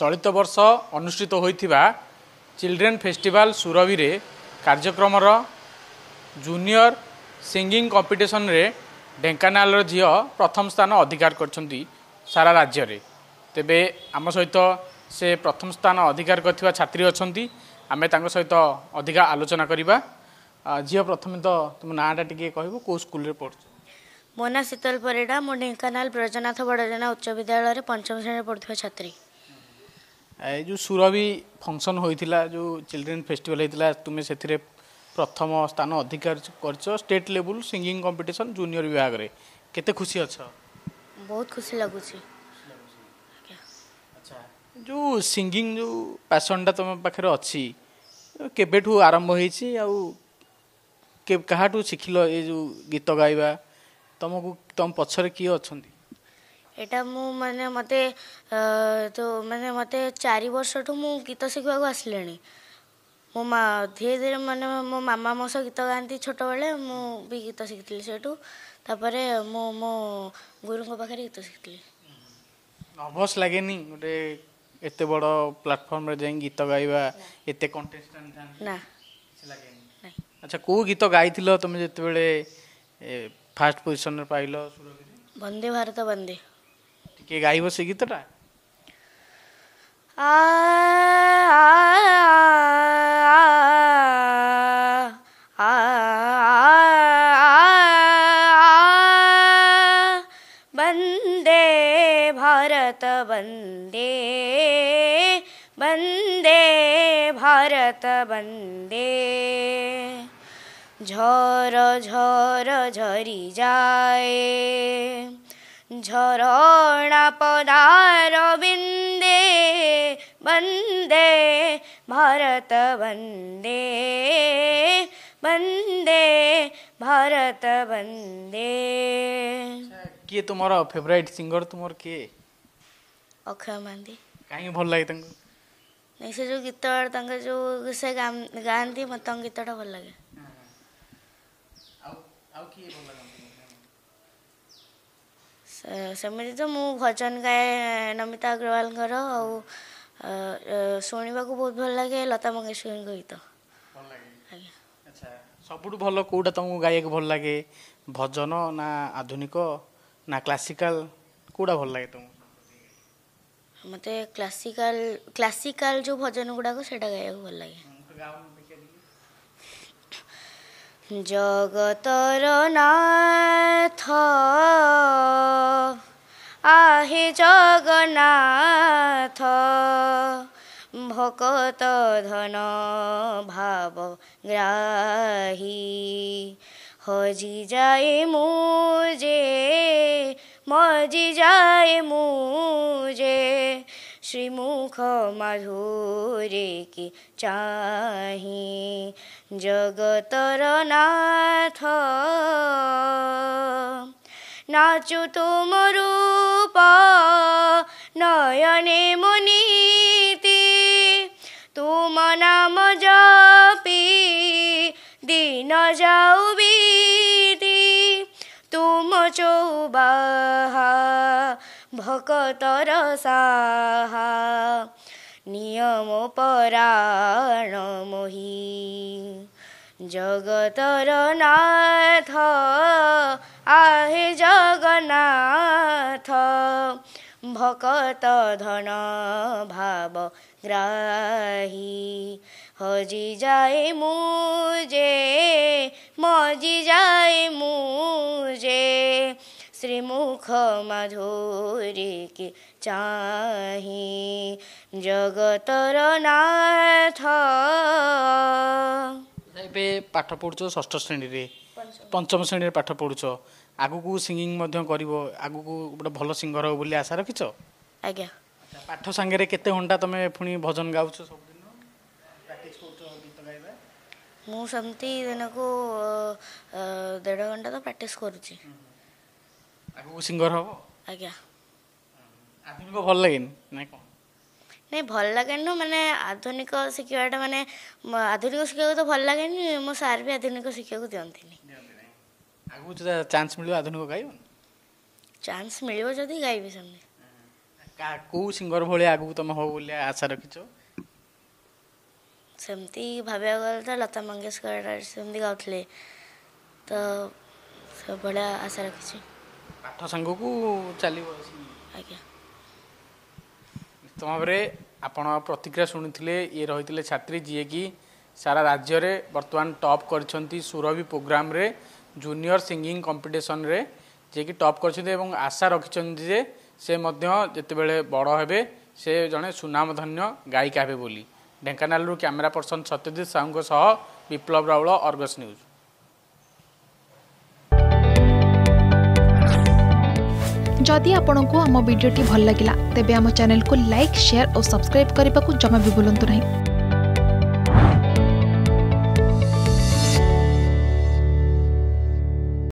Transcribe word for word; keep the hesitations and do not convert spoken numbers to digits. चलित वर्ष अनुष्ठित होइथिबा children festival सुरवि रे कार्यक्रम जूनियर सिंगिंग कंपिटिशन रे ढेंकानाल झियो प्रथम स्थान अधिकार करछंती सारा राज्य रे। तेबे आम सहित से प्रथम स्थान अधिकार करथिबा छात्री अछंती, आमे तांको सहित अधिक आलोचना करिबा। झियो प्रथमे तो तुम नाटा टिके कहबो, को स्कूल रे पढछ? मो ना शीतल परेडा, मो ढेंकानाल ब्रजनाथ बड़जना उच्च विद्यालय पंचम श्रेणी पढ़ुवा छात्री। ए जो सुरवि फंक्शन होइतिला, जो चिल्ड्रेन फेस्टिवल होइतिला, तुमे सेथिरे प्रथम स्थान अधिकार करछो। State level singing competition junior विभाग रे केते खुशी अछ? बहुत खुशी लागुछि। अच्छा, जो सिंगिंग जो पैशनटा तुम पाखरे अछि, केबेठू आरंभ होइछि आउ के कहाठू सिखिलो? ए जो गीत गाइबा तुमको तुम पक्षर किए अच्छा? एटा मु माने मते तो माने मते चार वर्ष ठू मु गीत शिखा को आसले। मो मा धीरे धीरे माने मो मामा मो सह गीत गाती छोट बेले मु भी गीत शिखिली सेठू। तापर मो मो गुरु को पाखे गीत शिखिली। नर्भस लगे नहीं गोटे एत बड़ प्लाटफर्म जा गीत गाइबा एत कंटेस्टेंट ना लगे? अच्छा, को गीत गाई तुम जिते बड़े फास्ट पोजिशन पाइल? वंदे भारत वंदे। टे गाइब से गीतटा? आ आ आ वंदे भारत वंदे, वंदे भारत वंदे। झर झर झरी जाए झरणा पदार बिंदे, वंदे भारत वंदे, वंदे भारत वंदे। किए तुम फेवरेट सिंगर? तुम किए? अक्षय महांती। कहीं भल लगे नहीं से जो गीत जो से गाँति मत गीतटा भल लगे। सेमती तो मु भजन गाए नमिता अग्रवाल शुणा को बहुत भल लगे, लता मंगेशकर गीत भल लगे। अच्छा, सबुठ भल कौटा तुमको गायक भल लगे? भजन ना आधुनिक ना क्लासिकल कौटा भल लगे तुमको? मत क्लासिकल, क्लासिकल जो भजन गुड़ाक से भल लगे। जगतर नाथ आहे जगन्नाथ, भकत धन भाव ग्राही। हजी जाए मुझे, मजी जाए मुझे, श्रीमुख माधुरी की चाही। जगतर नाथ नाचु तुम रूप नयने मुनीति, तुम नाम जपी दिन जाऊ बीती। तुम चौबाहा भक्तर साहा, नियम पराण मोही। जगतर नाथ आहे जगन्नाथ, भकत धन भाव ग्राही। हजी जाए मुझे, मजी जाए मुझे, श्रीमुख माधुरी की चाही। जगतर नाथ। एबे पाठ पढ़ुछो षष्ठ श्रेणी रे, पंचम श्रेणी रे पाठ पढ़ुछो, आगु को सिंगिंग मध्य करिवो, आगु को बड भलो सिंगर हो बोली आशा रखिछो? आज्ञा। पाठ संगे रे केते घंटा तमे फुनी भजन गाउछो सब दिन? प्रैक्टिस करछो गीत गाइबा? मु समती दिन को डेढ़ घंटा तो प्रैक्टिस करूची। आगु को सिंगर होबो? आज्ञा। आधुनिक को भल लागेन नै को? नहीं भल लगे न मैंने आधुनिक शिखाटा मैंने आधुनिक शिखा तो भल लगे। मो सार भी आधुनिक शिखा को दिखती आगे चान्स मिल आधुनिक गायब चान्स मिल गायबी सामने। कौ सिंगर भाई आगू तुम हो आशा रखीच? सेमती भाविया गलता लता मंगेशकर सेमती गाउले तो सब भाया आशा रखी पाठ सांग को चल आज्ञा। निश्चित भाव में आपण प्रतिक्रिया शुणुले ये रही छात्री जी की सारा राज्य रे बर्तमान टॉप कर सुरभि प्रोग्राम रे जूनियर सिंगिंग कंपटीशन रे जे कि टॉप कर आशा रखिंट जे से जिते बड़ हे से जड़े सुनामधन्य गायिका हे बोली। ढेंकानालू कैमेरा पर्सन सत्यजित साहू सह विप्लव रावल अर्गस न्यूज। जदि आपंक आम भिडी भल लगा तेब आम चैनल को लाइक शेयर और सब्सक्राइब करने को जमा भी भूलु ना।